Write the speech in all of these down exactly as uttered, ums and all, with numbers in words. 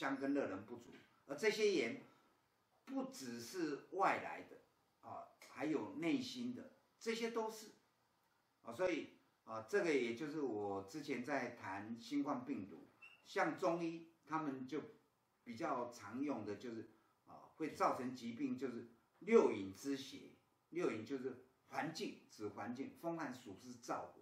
香跟热能不足，而这些盐不只是外来的啊，还有内心的，这些都是啊，所以啊，这个也就是我之前在谈新冠病毒，像中医他们就比较常用的就是啊，会造成疾病就是六淫之邪，六淫就是环境，指环境，风寒暑湿燥火。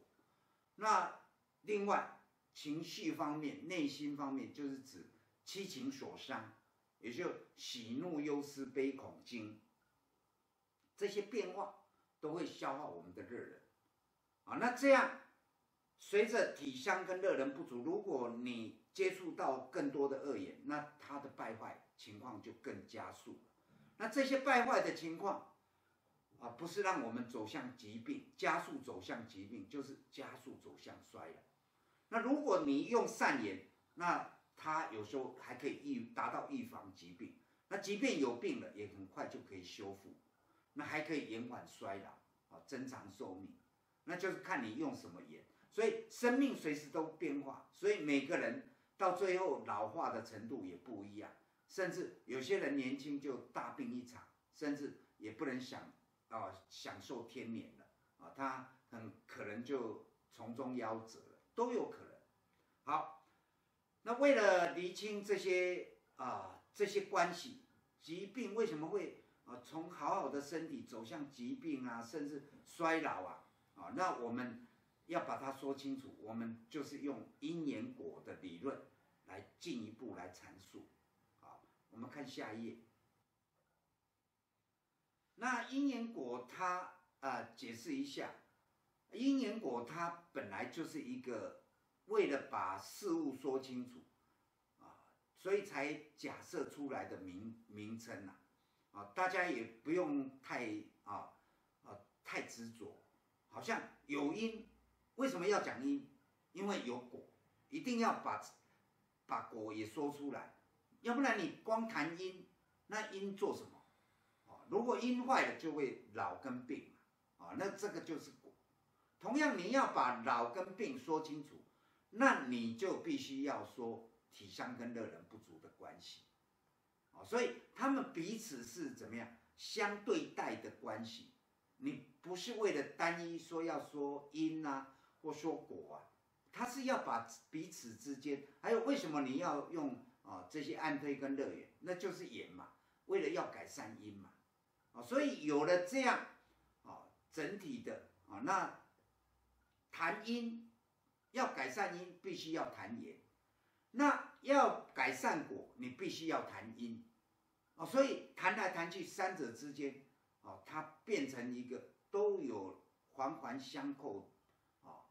那另外情绪方面、内心方面，就是指七情所伤。也就喜怒忧思悲恐惊，这些变化都会消耗我们的热能啊。那这样，随着体香跟热能不足，如果你接触到更多的恶言，那它的败坏情况就更加速了。那这些败坏的情况啊，不是让我们走向疾病，加速走向疾病，就是加速走向衰老。那如果你用善言，那它有时候还可以预达到预防疾病，那即便有病了，也很快就可以修复，那还可以延缓衰老啊，增长寿命，那就是看你用什么盐。所以生命随时都变化，所以每个人到最后老化的程度也不一样，甚至有些人年轻就大病一场，甚至也不能享啊、呃、享受天年了啊，他很可能就从中夭折了，都有可能。好。那为了厘清这些啊、呃、这些关系，疾病为什么会啊、呃、从好好的身体走向疾病啊，甚至衰老啊啊、哦，那我们要把它说清楚，我们就是用因缘果的理论来进一步来阐述。好，我们看下一页。那因缘果它啊、呃、解释一下，因缘果它本来就是一个。为了把事物说清楚，啊，所以才假设出来的名名称呐，啊，大家也不用太啊啊太执着，好像有因，为什么要讲因？因为有果，一定要把把果也说出来，要不然你光谈因，那因做什么？啊，如果因坏了就会老跟病啊，那这个就是果。同样，你要把老跟病说清楚。那你就必须要说体香跟热能不足的关系，啊，所以他们彼此是怎么样相对待的关系？你不是为了单一说要说因啊，或说果啊，它是要把彼此之间，还有为什么你要用啊这些暗推跟热源，那就是言嘛，为了要改善因嘛，啊，所以有了这样啊整体的啊，那谈因。要改善因，必须要谈言；那要改善果，你必须要谈因。哦，所以谈来谈去，三者之间，哦，它变成一个都有环环相扣，哦，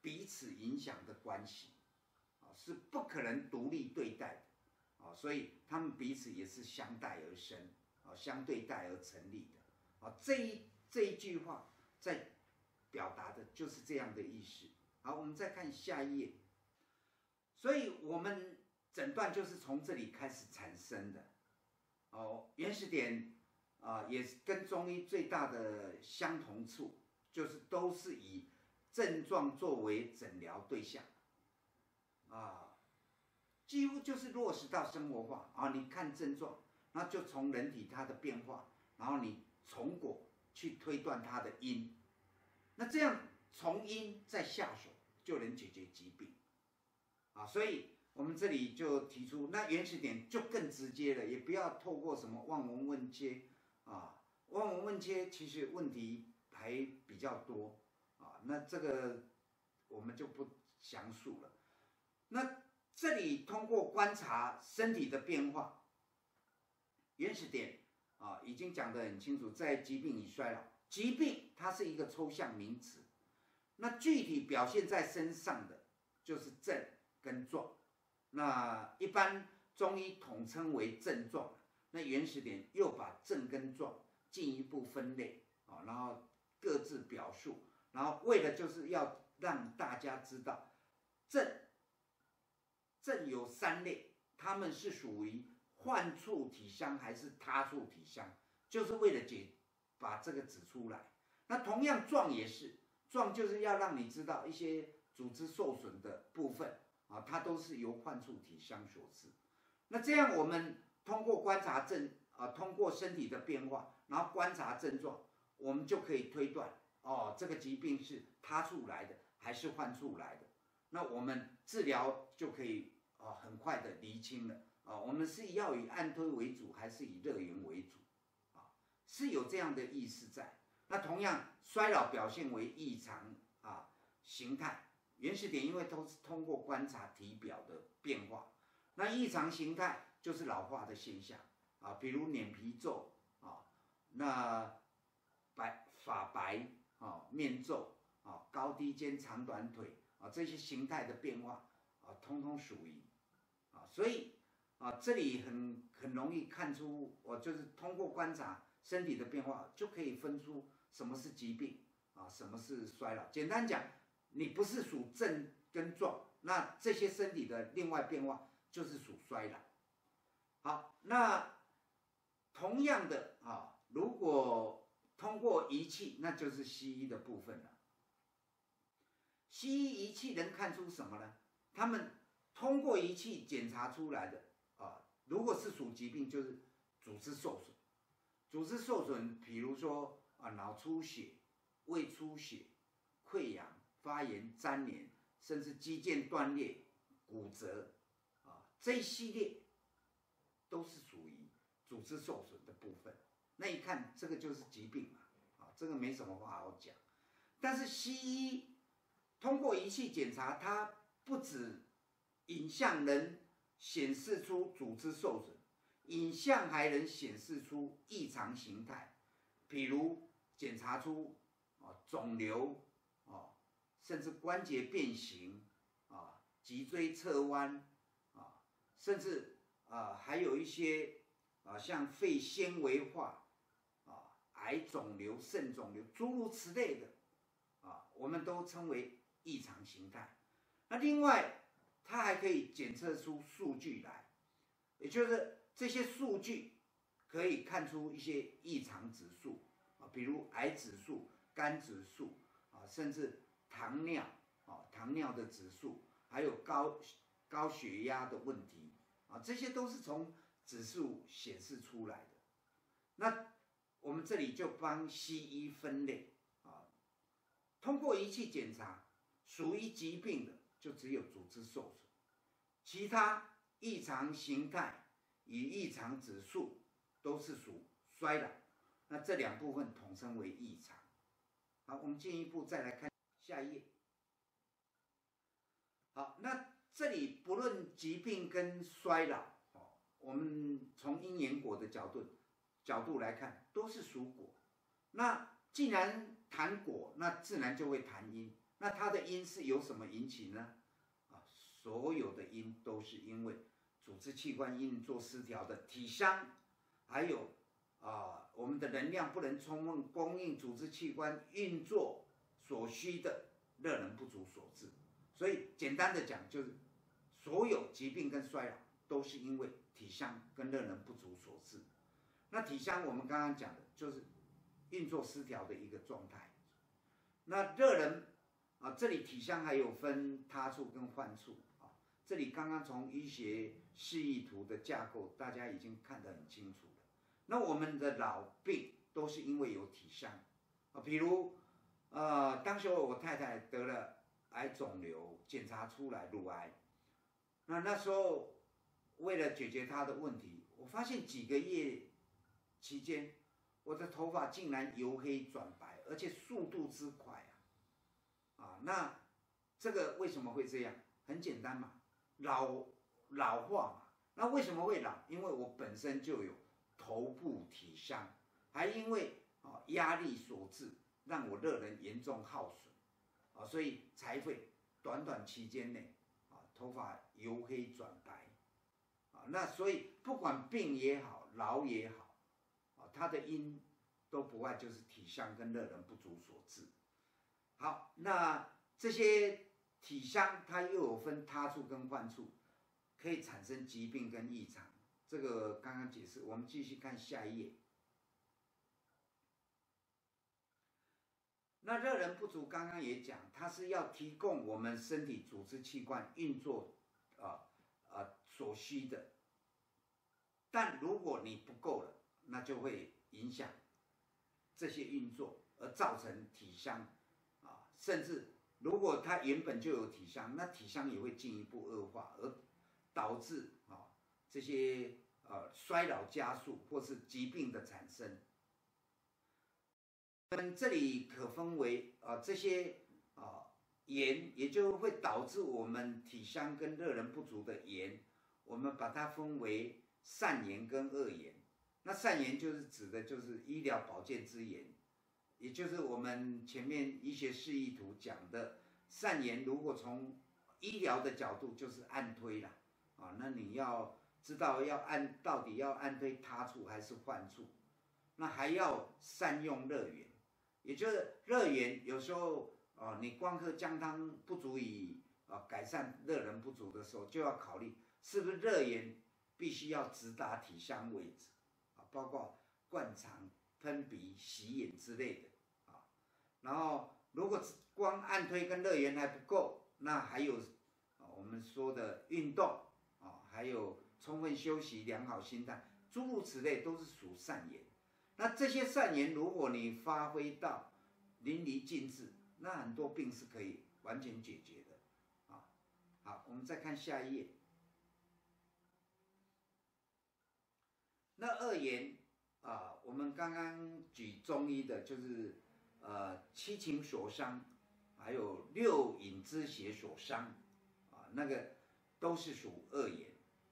彼此影响的关系，哦，是不可能独立对待的。哦，所以他们彼此也是相待而生，哦，相对待而成立的。哦，这一这一句话在表达的就是这样的意思。好，我们再看下一页。所以，我们诊断就是从这里开始产生的。哦，原始点啊、呃，也跟中医最大的相同处，就是都是以症状作为诊疗对象，啊，几乎就是落实到生活化啊。你看症状，那就从人体它的变化，然后你从果去推断它的因，那这样。从因再下手就能解决疾病，啊，所以我们这里就提出，那原始点就更直接了，也不要透过什么望闻问切啊，望闻问切其实问题还比较多啊，那这个我们就不详述了。那这里通过观察身体的变化，原始点啊已经讲得很清楚，在疾病与衰老，疾病它是一个抽象名词。那具体表现在身上的就是症跟状，那一般中医统称为症状。那原始点又把症跟状进一步分类啊，然后各自表述，然后为了就是要让大家知道，症症有三类，他们是属于患处体香还是他处体香，就是为了解把这个指出来。那同样状也是。状就是要让你知道一些组织受损的部分啊，它都是由患处体香所致。那这样我们通过观察症啊、呃，通过身体的变化，然后观察症状，我们就可以推断哦，这个疾病是他处来的还是患处来的。那我们治疗就可以啊、呃，很快的厘清了啊、呃，我们是要以按推为主，还是以热源为主啊、呃？是有这样的意思在。那同样，衰老表现为异常啊、呃、形态。 原始点因为都是通过观察体表的变化，那异常形态就是老化的现象啊，比如脸皮皱啊，那白发白啊，面皱啊，高低肩长短腿啊，这些形态的变化啊，通通属于啊，所以啊，这里很很容易看出，我就是通过观察身体的变化就可以分出什么是疾病啊，什么是衰老。简单讲。 你不是属症跟状，那这些身体的另外变化就是属衰老。好，那同样的啊，如果通过仪器，那就是西医的部分了。西医仪器能看出什么呢？他们通过仪器检查出来的啊，如果是属疾病，就是组织受损。组织受损，比如说啊，脑出血、胃出血、溃疡。 发炎、粘连，甚至肌腱断裂、骨折，啊，这一系列都是属于组织受损的部分。那一看，这个就是疾病嘛，啊，这个没什么话好讲。但是西医通过仪器检查，它不止影像能显示出组织受损，影像还能显示出异常形态，比如检查出啊肿瘤，啊。 甚至关节变形，啊，脊椎侧弯，啊，甚至啊、呃，还有一些啊，像肺纤维化，啊，癌肿瘤、肾肿瘤，诸如此类的，啊，我们都称为异常形态。那另外，它还可以检测出数据来，也就是这些数据可以看出一些异常指数，啊，比如癌指数、肝指数，啊，甚至。 糖尿啊，糖尿的指数，还有高高血压的问题啊，这些都是从指数显示出来的。那我们这里就帮西医分类啊，通过仪器检查，属于疾病的就只有组织受损，其他异常形态与异常指数都是属衰老。那这两部分统称为异常。好，我们进一步再来看。 下一页。好，那这里不论疾病跟衰老，哦，我们从因缘果的角度角度来看，都是属果。那既然谈果，那自然就会谈因。那它的因是由什么引起呢？啊，所有的因都是因为组织器官运作失调的体伤，还有啊，我们的能量不能充分供应组织器官运作。 所需的热能不足所致，所以简单的讲，就是所有疾病跟衰老都是因为体相跟热能不足所致。那体相我们刚刚讲的就是运作失调的一个状态。那热能啊，这里体相还有分他处跟患处啊。这里刚刚从医学示意图的架构，大家已经看得很清楚了。那我们的老病都是因为有体相啊，比如。 呃，当时我太太得了癌肿瘤，检查出来乳癌。那那时候，为了解决她的问题，我发现几个月期间，我的头发竟然由黑转白，而且速度之快啊！啊，那这个为什么会这样？很简单嘛，老老化嘛。那为什么会老？因为我本身就有头部体伤，还因为啊压力所致。 让我热能严重耗损，啊，所以才会短短期间内，啊，头发由黑转白，啊，那所以不管病也好，老也好，啊，它的因都不外就是体相跟热能不足所致。好，那这些体相它又有分他处跟患处，可以产生疾病跟异常。这个刚刚解释，我们继续看下一页。 那热能不足，刚刚也讲，它是要提供我们身体组织器官运作，啊、呃、啊、呃、所需的但如果你不够了，那就会影响这些运作，而造成体香啊，甚至如果它原本就有体香，那体香也会进一步恶化，而导致啊这些呃衰老加速或是疾病的产生。 嗯，这里可分为啊、呃、这些啊、呃、盐，也就会导致我们体香跟热能不足的盐，我们把它分为善盐跟恶盐。那善盐就是指的就是医疗保健之盐，也就是我们前面医学示意图讲的善盐。如果从医疗的角度，就是按推啦啊，那你要知道要按到底要按推他处还是患处，那还要善用热源。 也就是热源，有时候啊、呃，你光喝姜汤不足以啊、呃、改善热能不足的时候，就要考虑是不是热源必须要直达体香为止啊，包括灌肠、喷鼻、洗眼之类的啊。然后如果光按推跟热源还不够，那还有啊我们说的运动啊，还有充分休息、良好心态，诸如此类都是属善言。 那这些善言，如果你发挥到淋漓尽致，那很多病是可以完全解决的啊。好，我们再看下一页。那恶言啊、呃，我们刚刚举中医的，就是呃七情所伤，还有六淫之邪所伤啊、呃，那个都是属恶言。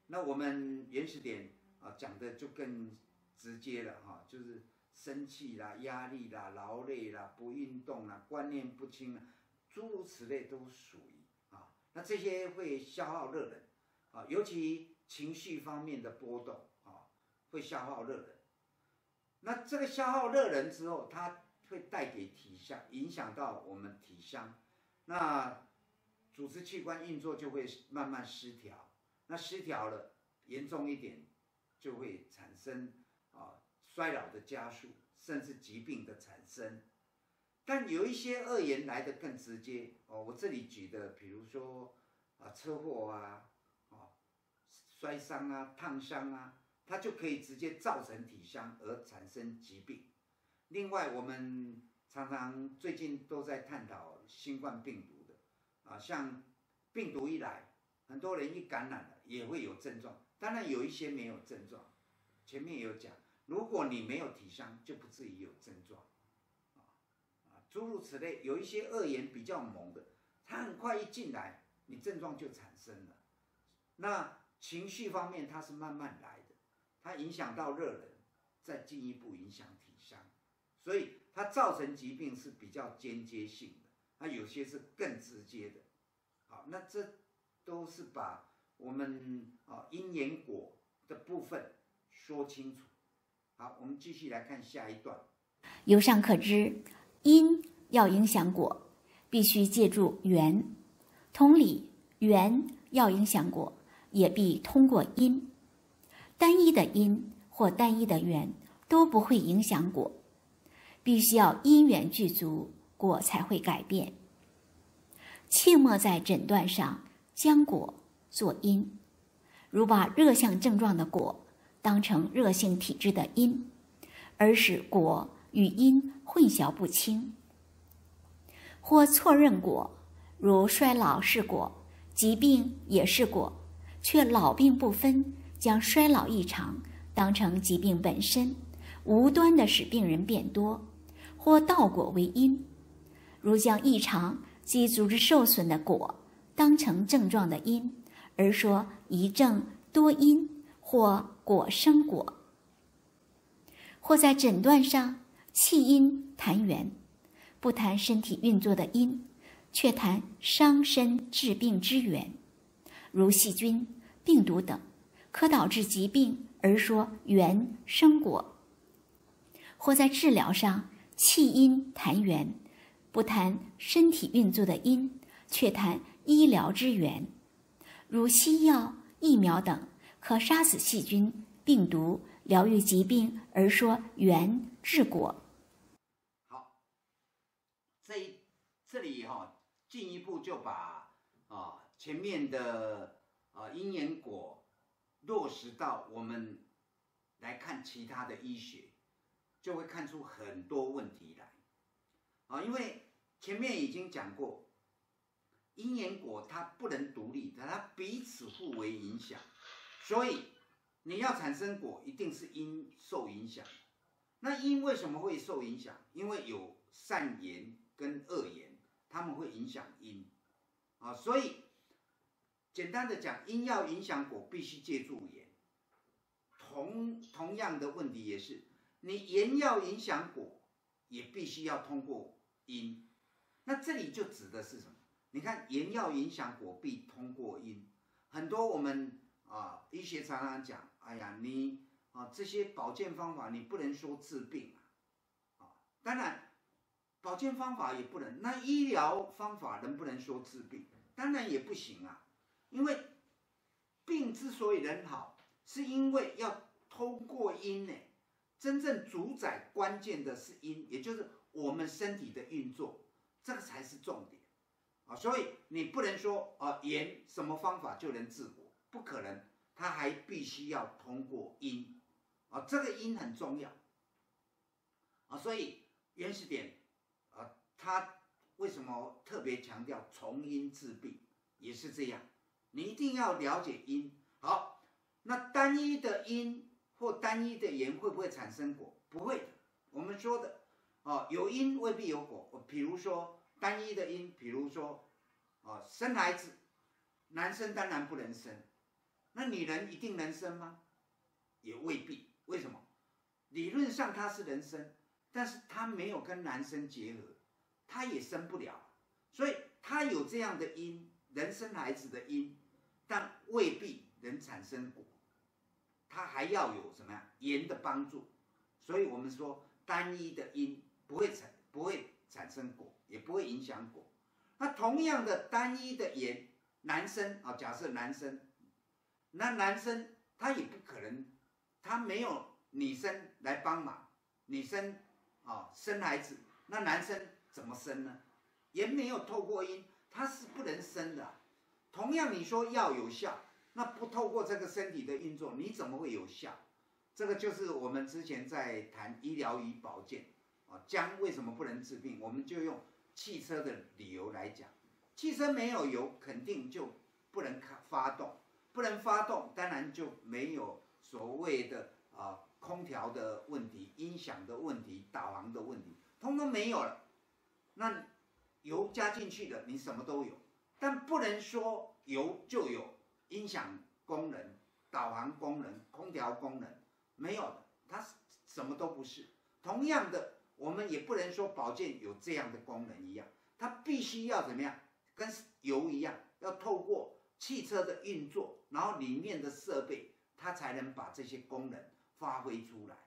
那我们原始点啊、呃、讲的就更 直接了哈，就是生气啦、压力啦、劳累啦、不运动啦、观念不清啦，诸如此类都属于啊。那这些会消耗热能啊，尤其情绪方面的波动啊，会消耗热能。那这个消耗热能之后，它会带给体香，影响到我们体香，那组织器官运作就会慢慢失调。那失调了，严重一点就会产生 啊，衰老的加速，甚至疾病的产生，但有一些恶言来得更直接哦。我这里举的，比如说啊，车祸啊，哦，摔伤啊、烫伤啊，它就可以直接造成体香而产生疾病。另外，我们常常最近都在探讨新冠病毒的啊，像病毒一来，很多人一感染了也会有症状，当然有一些没有症状。 前面有讲，如果你没有体香，就不至于有症状，啊啊，诸如此类，有一些恶言比较猛的，它很快一进来，你症状就产生了。那情绪方面，它是慢慢来的，它影响到热能，再进一步影响体香，所以它造成疾病是比较间接性的，那有些是更直接的。好，那这都是把我们啊因缘果的部分 说清楚。好，我们继续来看下一段。由上可知，因要影响果，必须借助缘。同理，缘要影响果，也必通过因。单一的因或单一的缘都不会影响果，必须要因缘具足，果才会改变。切莫在诊断上将果做因，如把热象症状的果 当成热性体质的因，而使果与因混淆不清，或错认果，如衰老是果，疾病也是果，却老病不分，将衰老异常当成疾病本身，无端的使病人变多，或倒果为因，如将异常及组织受损的果当成症状的因，而说一症多因或 果生果，或在诊断上弃因谈缘，不谈身体运作的因，却谈伤身治病之源，如细菌、病毒等，可导致疾病而说缘生果；或在治疗上弃因谈缘，不谈身体运作的因，却谈医疗之源，如西药、疫苗等， 可杀死细菌、病毒，疗愈疾病，而说缘治果。好，这这里哈、哦，进一步就把啊、呃、前面的啊、呃、因缘果落实到我们来看其他的医学，就会看出很多问题来。啊，因为前面已经讲过，因缘果它不能独立的，它彼此互为影响，所以你要产生果，一定是因受影响。那因为什么会受影响？因为有善言跟恶言，他们会影响因。啊，所以简单的讲，因要影响果，必须借助言。 同同样的问题也是，你言要影响果，也必须要通过因。那这里就指的是什么？你看，言要影响果，必通过因。很多我们啊、呃，医学常常讲，哎呀，你啊、呃、这些保健方法，你不能说治病啊，啊，当然，保健方法也不能。那医疗方法能不能说治病？当然也不行啊，因为病之所以能好。 是因为要通过因呢，真正主宰关键的是因，也就是我们身体的运作，这个才是重点啊！所以你不能说啊、呃，言什么方法就能治果，不可能，它还必须要通过因啊，这个因很重要啊！所以原始点啊，它为什么特别强调从因治病，也是这样，你一定要了解因好。 那单一的因或单一的言会不会产生果？不会的。我们说的，哦，有因未必有果。比如说单一的因，比如说，哦，生孩子，男生当然不能生，那女人一定能生吗？也未必。为什么？理论上她是能生，但是她没有跟男生结合，她也生不了。所以她有这样的因，人生孩子的因，但未必能产生果。 它还要有什么呀？言的帮助，所以我们说单一的因不会产不会产生果，也不会影响果。那同样的单一的言，男生啊、哦，假设男生，那男生他也不可能，他没有女生来帮忙，女生啊、哦、生孩子，那男生怎么生呢？也没有透过因，他是不能生的、啊。同样你说药有效。 那不透过这个身体的运作，你怎么会有效？这个就是我们之前在谈医疗与保健啊，姜为什么不能治病？我们就用汽车的理由来讲，汽车没有油，肯定就不能发动，不能发动，当然就没有所谓的啊空调的问题、音响的问题、导航的问题，通通没有了。那油加进去了，你什么都有，但不能说油就有。 音响功能、导航功能、空调功能没有的，它什么都不是。同样的，我们也不能说保健有这样的功能一样，它必须要怎么样？跟油一样，要透过汽车的运作，然后里面的设备，它才能把这些功能发挥出来。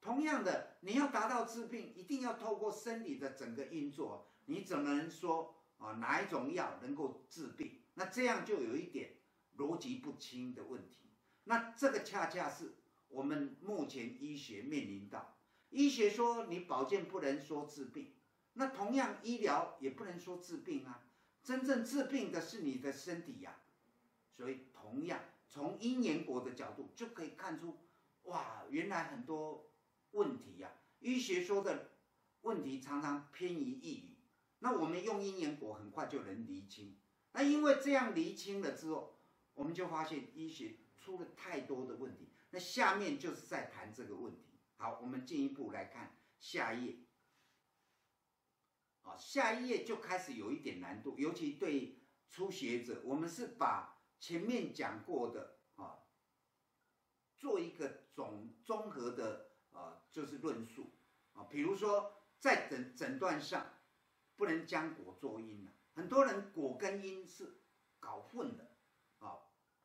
同样的，你要达到治病，一定要透过身体的整个运作。你怎么能说啊哪一种药能够治病？那这样就有一点。 逻辑不清的问题，那这个恰恰是我们目前医学面临到。医学说你保健不能说治病，那同样医疗也不能说治病啊。真正治病的是你的身体呀、啊。所以同样从因缘果的角度就可以看出，哇，原来很多问题呀、啊。医学说的问题常常偏于一语，那我们用因缘果很快就能厘清。那因为这样厘清了之后。 我们就发现医学出了太多的问题，那下面就是在谈这个问题。好，我们进一步来看下一页。啊，下一页就开始有一点难度，尤其对初学者，我们是把前面讲过的啊，做一个总综合的啊，就是论述啊。比如说在诊诊断上，不能将果作因了，很多人果跟因是搞混的。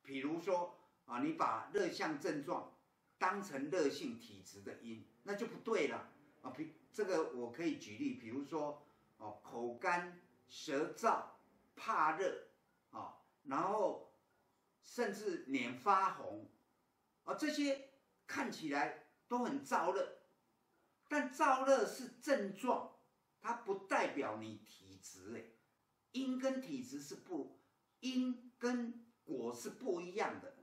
比如说啊，你把热象症状当成热性体质的因，那就不对了啊。比这个我可以举例，比如说哦、啊，口干、舌燥、怕热啊，然后甚至脸发红啊，这些看起来都很燥热，但燥热是症状，它不代表你体质哎，因跟体质是不因跟。 果是不一样的，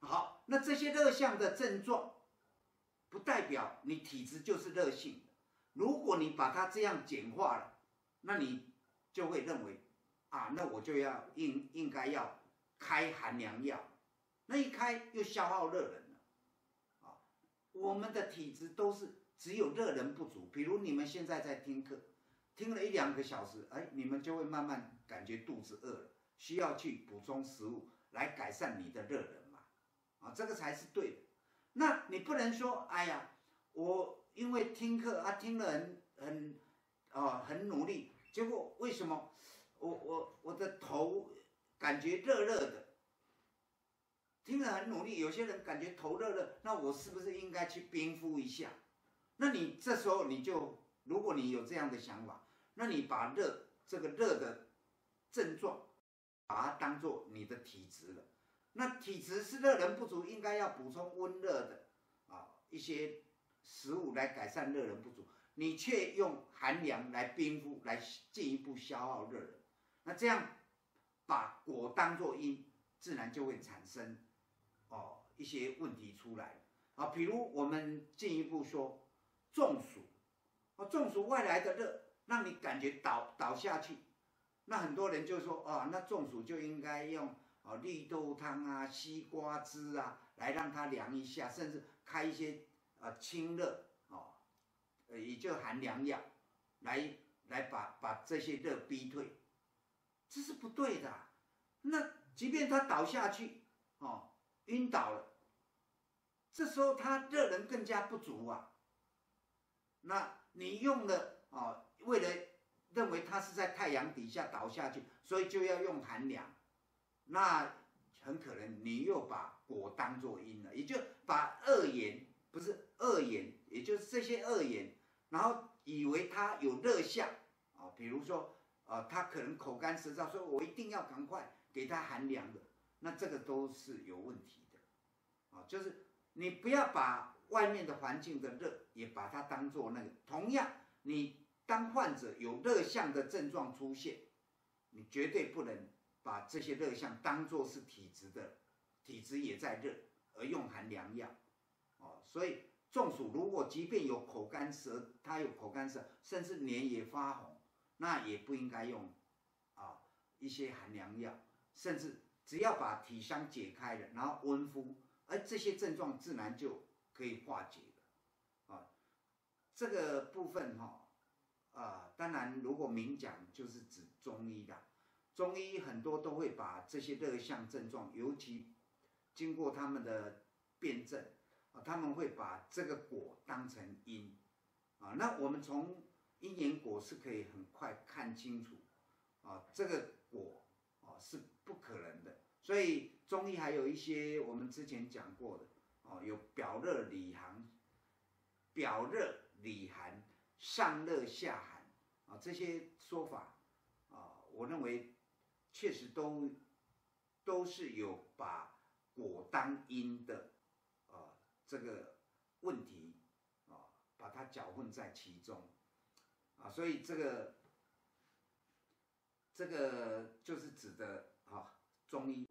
好，那这些热象的症状，不代表你体质就是热性的。如果你把它这样简化了，那你就会认为啊，那我就要应应该要开寒凉药，那一开又消耗热能了啊。我们的体质都是只有热能不足，比如你们现在在听课，听了一两个小时，哎，你们就会慢慢感觉肚子饿了，需要去补充食物来改善你的热能嘛，啊，这个才是对的。 那你不能说，哎呀，我因为听课啊，听了很很，啊、呃，很努力，结果为什么我我我的头感觉热热的？听了很努力，有些人感觉头热热，那我是不是应该去冰敷一下？那你这时候你就，如果你有这样的想法，那你把热这个热的症状，把它当做你的体质了。 那体质是热能不足，应该要补充温热的啊一些食物来改善热能不足，你却用寒凉来冰敷，来进一步消耗热能。那这样把果当作因，自然就会产生哦一些问题出来啊。比如我们进一步说中暑，啊中暑外来的热让你感觉倒倒下去，那很多人就说啊，那中暑就应该用。 啊，绿豆汤啊，西瓜汁啊，来让它凉一下，甚至开一些呃清热哦，呃也就寒凉药，来来把把这些热逼退，这是不对的啊。那即便他倒下去哦，晕倒了，这时候他热能更加不足啊。那你用了哦，为了认为他是在太阳底下倒下去，所以就要用寒凉。 那很可能你又把果当作因了，也就把恶言不是恶言，也就是这些恶言，然后以为它有热象啊、哦，比如说呃，他可能口干舌燥，说我一定要赶快给他寒凉的，那这个都是有问题的啊、哦，就是你不要把外面的环境的热也把它当作那个。同样，你当患者有热象的症状出现，你绝对不能。 把这些热象当作是体质的，体质也在热，而用寒凉药，哦，所以中暑如果即便有口干舌，他有口干舌，甚至脸也发红，那也不应该用啊一些寒凉药，甚至只要把体伤解开了，然后温敷，而这些症状自然就可以化解了，啊，这个部分哈、哦，啊，当然如果明讲就是指中医啦。 中医很多都会把这些热象症状，尤其经过他们的辩证啊，他们会把这个果当成因啊。那我们从因缘果是可以很快看清楚啊，这个果啊是不可能的。所以中医还有一些我们之前讲过的哦、啊，有表热里寒、表热里寒、上热下寒啊这些说法啊，我认为。 确实都都是有把果当因的啊、呃、这个问题啊、呃，把它搅混在其中啊，所以这个这个就是指的啊中医。